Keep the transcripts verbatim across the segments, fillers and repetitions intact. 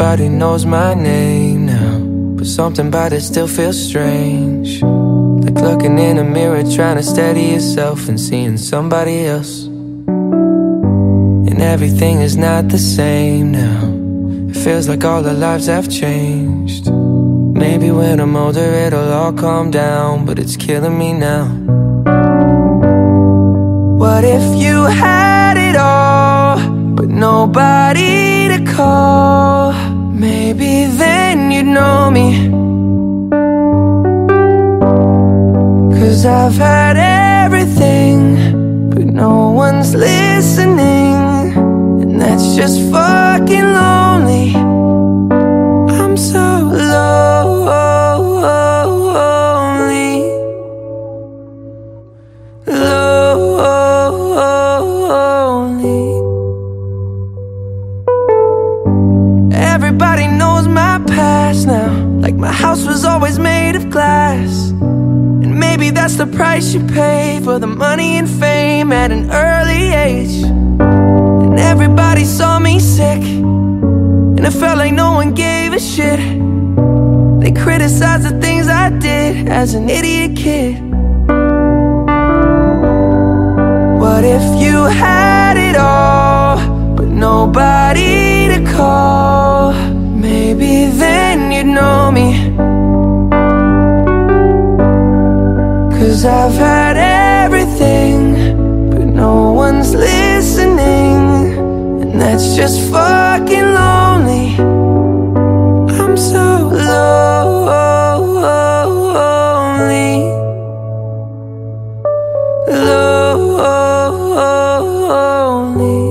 Everybody knows my name now, but something about it still feels strange. Like looking in a mirror, trying to steady yourself and seeing somebody else. And everything is not the same now. It feels like all our lives have changed. Maybe when I'm older it'll all calm down, but it's killing me now. What if you had it all, but nobody to call? Maybe then you'd know me, 'cause I've had everything, but no one's listening. And that's just fucking lonely. I'm so lonely, lonely. Everybody knows my past now, like my house was always made of glass. And maybe that's the price you pay for the money and fame at an early age. And everybody saw me sick, and it felt like no one gave a shit. They criticized the things I did as an idiot kid. What if you had it all, but nobody to call? Maybe then you'd know me, 'cause I've had everything, but no one's listening. And that's just fucking lonely. I'm so lonely, lonely.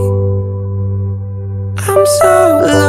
I'm so lonely.